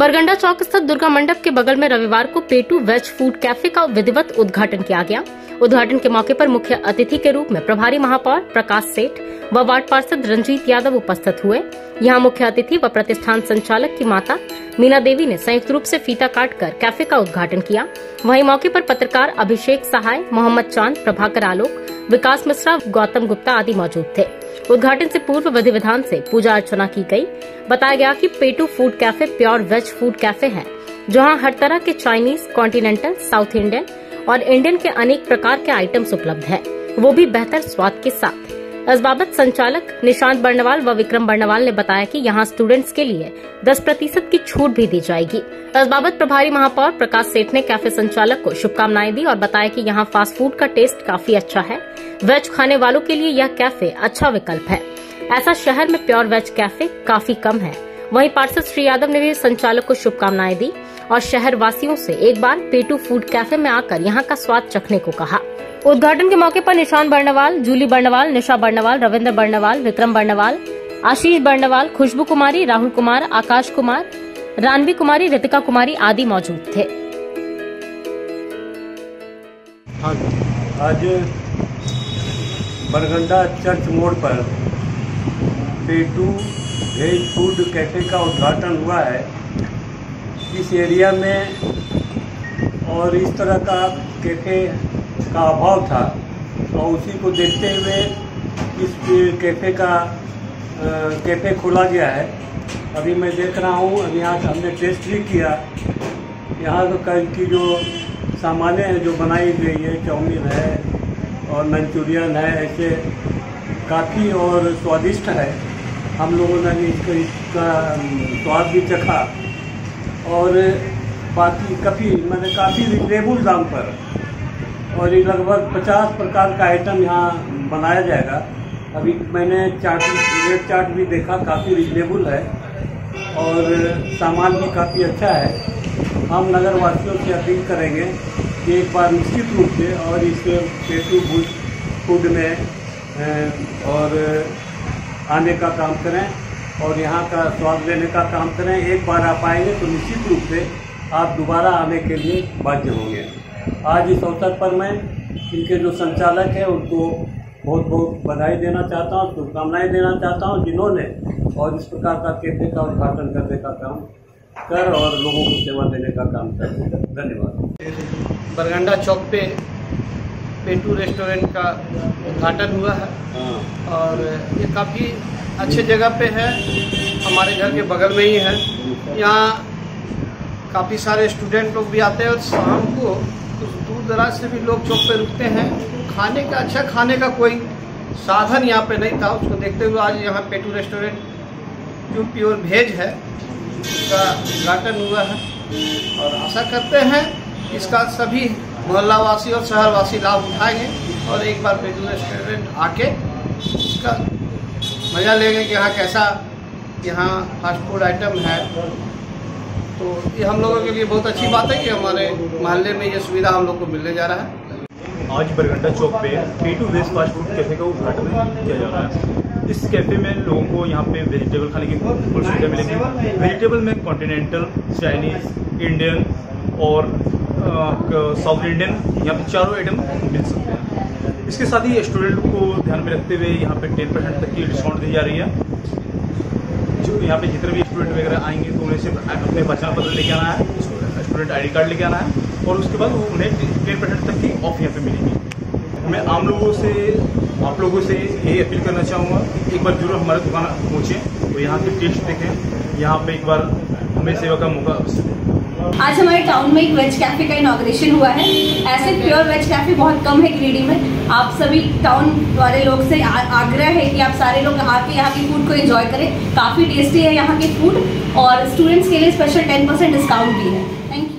बरगंडा चौक स्थित दुर्गा मंडप के बगल में रविवार को पेटू वेज फूड कैफे का विधिवत उद्घाटन किया गया। उद्घाटन के मौके पर मुख्य अतिथि के रूप में प्रभारी महापौर प्रकाश सेठ व वार्ड पार्षद रंजीत यादव उपस्थित हुए। यहाँ मुख्य अतिथि व प्रतिष्ठान संचालक की माता मीना देवी ने संयुक्त रूप से फीता काटकर कैफे का उद्घाटन किया। वहीं मौके पर पत्रकार अभिषेक सहाय, मोहम्मद चांद, प्रभाकर आलोक, विकास मिश्रा, गौतम गुप्ता आदि मौजूद थे। उद्घाटन से पूर्व विधि विधान से पूजा अर्चना की गई। बताया गया कि Petu food cafe pure veg food cafe है, जहां हर तरह के चाइनीज, कॉन्टिनेंटल, साउथ इंडियन और इंडियन के अनेक प्रकार के आइटम्स उपलब्ध हैं, वो भी बेहतर स्वाद के साथ। इस बाबत संचालक निशांत बर्णवाल व विक्रम बर्णवाल ने बताया कि यहां स्टूडेंट्स के लिए 10% की छूट भी दी जाएगी। इस बाबत प्रभारी महापौर प्रकाश सेठ ने कैफे संचालक को शुभकामनाएं दी और बताया कि यहां फास्ट फूड का टेस्ट काफी अच्छा है। वेज खाने वालों के लिए यह कैफे अच्छा विकल्प है, ऐसा शहर में प्योर वेज कैफे काफी कम है। वहीं पार्षद श्री यादव ने भी संचालक को शुभकामनाएं दी और शहर वासियों से एक बार पेटू फूड कैफे में आकर यहाँ का स्वाद चखने को कहा। उद्घाटन के मौके पर निशांत बर्णवाल, जूली बर्णवाल, निशा बर्णवाल, रविंद्र बर्णवाल, विक्रम बर्णवाल, आशीष बर्णवाल, खुशबू कुमारी, राहुल कुमार, आकाश कुमार, रानवी कुमारी, रितिका कुमारी आदि मौजूद थे। आज बरगंडा चर्च मोड़ पर पेटू वेज फूड कैफे का उद्घाटन हुआ है। इस एरिया में और इस तरह का कैफे का अभाव था और उसी को देखते हुए इस कैफे खोला गया है। अभी मैं देख रहा हूँ, अभी यहाँ हमने टेस्ट भी किया। यहाँ का इनकी जो सामानें हैं जो बनाई गई है, चाउमीन है और मंचूरियन है, ऐसे काफ़ी और स्वादिष्ट है। हम लोगों ने इसका स्वाद भी चखा और बाकी काफ़ी रिजनेबल दाम पर और ये लगभग 50 प्रकार का आइटम यहाँ बनाया जाएगा। अभी मैंने रेट चार्ट भी देखा, काफ़ी रिजनेबल है और सामान भी काफ़ी अच्छा है। हम नगर वासियों से अपील करेंगे कि एक बार निश्चित रूप से और इस पेटू फूड में और आने का काम करें और यहाँ का स्वाद लेने का काम करें। एक बार आप आएंगे तो निश्चित रूप से आप दोबारा आने के लिए बाध्य होंगे। आज इस अवसर पर मैं इनके जो संचालक हैं उनको बहुत बहुत बधाई देना चाहता हूँ, शुभकामनाएँ देना चाहता हूँ, जिन्होंने और इस प्रकार का कैफे का उद्घाटन करने का काम कर और लोगों को सेवा देने का काम कर। धन्यवाद। बरगंडा चौक पे पेटू रेस्टोरेंट का उद्घाटन हुआ है और ये काफ़ी अच्छे जगह पे है, हमारे घर के बगल में ही है। यहाँ काफ़ी सारे स्टूडेंट लोग भी आते हैं और शाम को कुछ दूर दराज से भी लोग चौक पे रुकते हैं। खाने का कोई साधन यहाँ पे नहीं था, उसको देखते हुए आज यहाँ पेटू रेस्टोरेंट जो प्योर वेज है उसका उद्घाटन हुआ है और आशा करते हैं इसका सभी मोहल्लावासी और शहरवासी लाभ उठाएंगे और एक बार पेटू रेस्टोरेंट आके इसका मज़ा लेंगे कि यहाँ कैसा यहाँ फास्ट फूड आइटम है। तो ये हम लोगों के लिए बहुत अच्छी बात है कि हमारे मोहल्ले में ये सुविधा हम लोग को मिलने जा रहा है। आज बरगंडा चौक पे Petu veg fast food cafe का उद्घाटन किया जा रहा है। इस कैफे में लोगों को यहाँ पे वेजिटेबल खाने की बहुत सुविधा मिलेगी। वेजिटेबल में कॉन्टिनेंटल, चाइनीज, इंडियन और साउथ इंडियन यहाँ पे चारों आइटम मिल सकते हैं। इसके साथ ही स्टूडेंट को ध्यान में रखते हुए यहाँ पे 10% तक की डिस्काउंट दी जा रही है। जो यहाँ पे जितने भी स्टूडेंट वगैरह आएंगे तो उन्हें सिर्फ अपने पहचान पत्र लेके आना है, स्टूडेंट ID कार्ड लेके आना है और उसके बाद उन्हें 10% तक की ऑफ यहाँ पे मिलेगी। मैं आम लोगों से, आप लोगों से यही अपील करना चाहूँगा कि एक बार जरूर हमारे दुकान पहुँचें और यहाँ के टेस्ट देखें, यहाँ पर एक बार हमें सेवा का मौका अवश्य। आज हमारे टाउन में एक वेज कैफे का इनॉग्रेशन हुआ है। ऐसे प्योर वेज कैफे बहुत कम है गिरिडीह में। आप सभी टाउन वाले लोग से आग्रह है कि आप सारे लोग आके यहाँ के फूड को एंजॉय करें। काफ़ी टेस्टी है यहाँ के फूड और स्टूडेंट्स के लिए स्पेशल 10% डिस्काउंट भी है। Thank you.